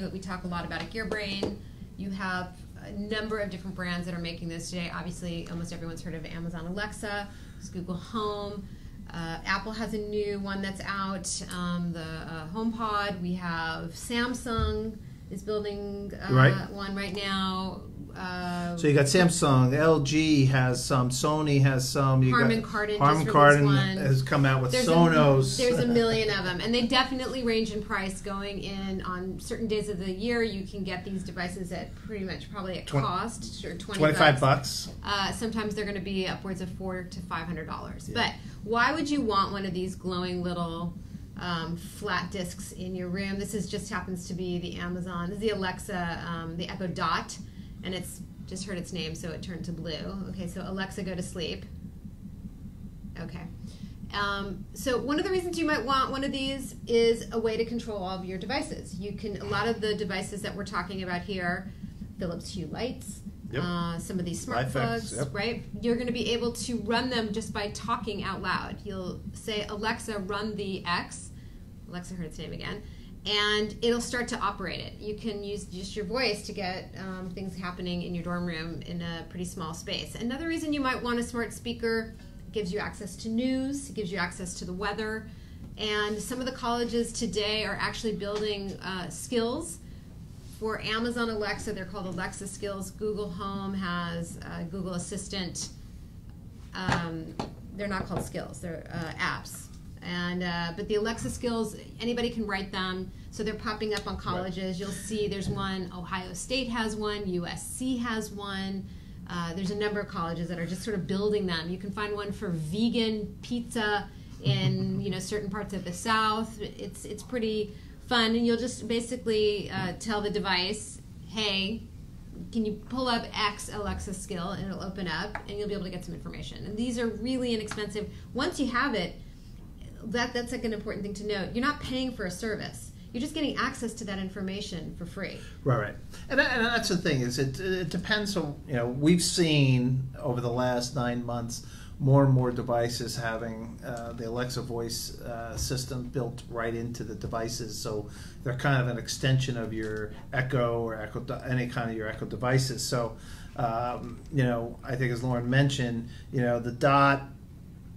thing that we talk a lot about at GearBrain. You have a number of different brands that are making this today. Obviously, almost everyone's heard of Amazon Alexa, Google Home. Apple has a new one that's out, the HomePod. We have Samsung is building one right now. So you got Samsung, LG has some, Sony has some. Harman Kardon has come out with Sonos. There's a million of them, and they definitely range in price. Going in on certain days of the year, you can get these devices at pretty much probably at cost or $25. Sometimes they're going to be upwards of $400 to $500. Yeah. But why would you want one of these glowing little flat discs in your room? This is just happens to be the Amazon. This is the Alexa, the Echo Dot. And it's just heard its name, so it turned to blue. Okay, so Alexa, go to sleep. Okay. So one of the reasons you might want one of these is a way to control all of your devices. You can, a lot of the devices that we're talking about here, Philips Hue lights, yep. Some of these smart plugs, yep. right? You're going to be able to run them just by talking out loud. You'll say, Alexa, run the X. Alexa heard its name again. And it'll start to operate it. You can use just your voice to get things happening in your dorm room in a pretty small space. Another reason you might want a smart speaker, it gives you access to news, it gives you access to the weather. And some of the colleges today are actually building skills for Amazon Alexa. They're called Alexa skills. Google Home has Google Assistant. They're not called skills, they're apps. And but the Alexa skills, anybody can write them, so they're popping up on colleges. Right. You'll see there's one, Ohio State has one, USC has one. There's a number of colleges that are just sort of building them. You can find one for vegan pizza in certain parts of the South. It's pretty fun, and you'll just basically tell the device, hey, can you pull up X Alexa skill, and it'll open up, and you'll be able to get some information. And these are really inexpensive. Once you have it, that's like an important thing to note. You're not paying for a service. You're just getting access to that information for free. Right. And that's the thing is it depends on, we've seen over the last 9 months more and more devices having the Alexa voice system built right into the devices. So they're kind of an extension of your Echo or Echo, any kind of your Echo devices. So, I think as Lauren mentioned, the Dot,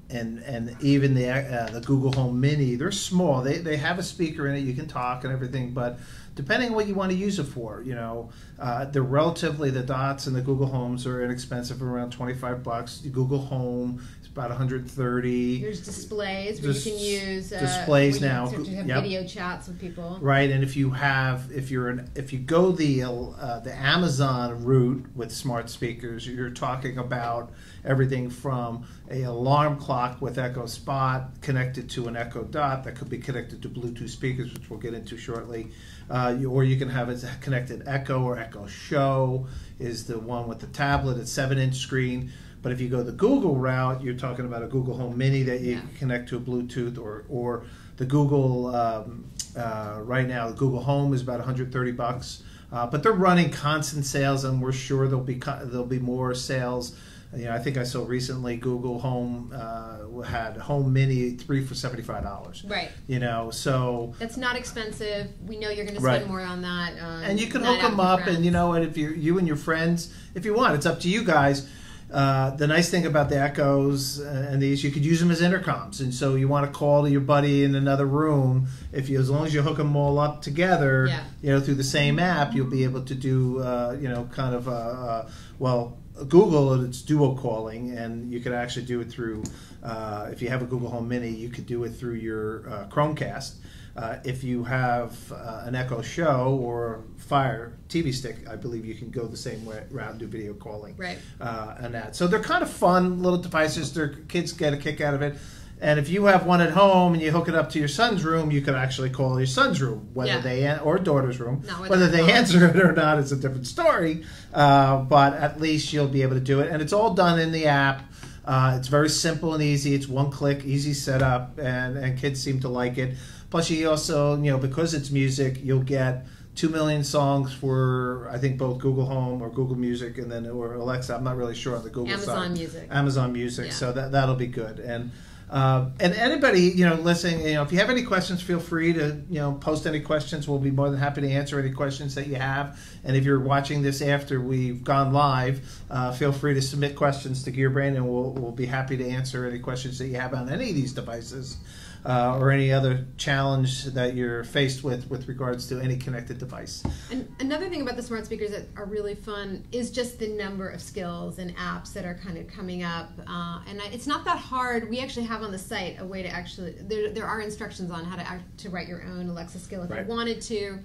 and even the Google Home Mini, they're small. They have a speaker in it. You can talk and everything, but depending on what you want to use it for, they're relatively, the Dots and the Google Homes are inexpensive, around $25. The Google Home is about $130. There's displays where you can use displays now. You can have video chats with people. Right, and if you go the Amazon route with smart speakers, you're talking about everything from an alarm clock with Echo Spot connected to an Echo Dot that could be connected to Bluetooth speakers, which we'll get into shortly, or you can have a connected Echo, or Echo Show is the one with the tablet, it's 7-inch screen. But if you go the Google route, you're talking about a Google Home Mini that you can connect to a Bluetooth, or the Google, right now the Google Home is about $130, but they're running constant sales, and we're sure there'll be more sales. I think I saw recently Google Home had Home Mini 3 for $75. Right. So that's not expensive. We know you're going to spend more on that. And you can hook them up, and and if you and your friends, if you want, it's up to you guys. The nice thing about the Echoes and these, you could use them as intercoms, and so you want to call to your buddy in another room. As long as you hook them all up together, through the same app, you'll be able to do, Google, it's duo calling, and you could actually do it through, if you have a Google Home Mini, you could do it through your Chromecast. If you have an Echo Show or Fire TV Stick, I believe you can go the same way around, do video calling. Right. And that. So they're kind of fun little devices. Their kids get a kick out of it. And if you have one at home and you hook it up to your son's room, you can actually call your son's room, or daughter's room. Whether they answer it or not is a different story. But at least you'll be able to do it. And it's all done in the app. It's very simple and easy. It's one click, easy setup, and kids seem to like it. Plus, you also, because it's music, you'll get 2 million songs for, I think, both Google Home or Google Music, and then or Alexa. I'm not really sure on the Google side. Amazon Music. So that'll be good. And And anybody, listening, if you have any questions, feel free to, post any questions. We'll be more than happy to answer any questions that you have. And if you're watching this after we've gone live, feel free to submit questions to GearBrain, and we'll be happy to answer any questions that you have on any of these devices, or any other challenge that you're faced with regards to any connected device. And another thing about the smart speakers that are really fun is just the number of skills and apps that are kind of coming up. It's not that hard. We actually have on the site a way to actually, there are instructions on how to write your own Alexa skill if you wanted to.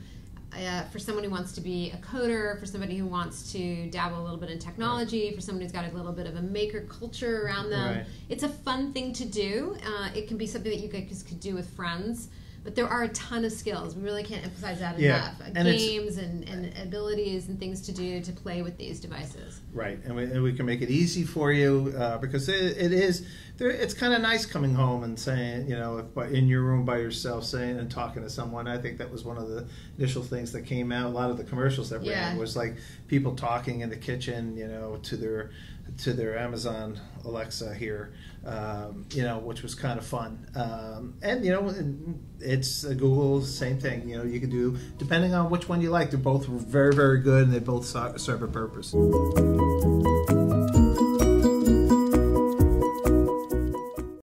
For someone who wants to be a coder, for somebody who wants to dabble a little bit in technology, for someone who's got a little bit of a maker culture around them. Right. It's a fun thing to do. It can be something that you guys could do with friends. But there are a ton of skills. We really can't emphasize that enough. Games and abilities and things to do to play with these devices. Right, and we can make it easy for you because it's kind of nice coming home and saying, in your room by yourself, saying and talking to someone. I think that was one of the initial things that came out. A lot of the commercials that ran was like people talking in the kitchen, to their Amazon Alexa here, which was kind of fun. It's Google, same thing. You can do, depending on which one you like, they're both very, very good, and they both serve a purpose.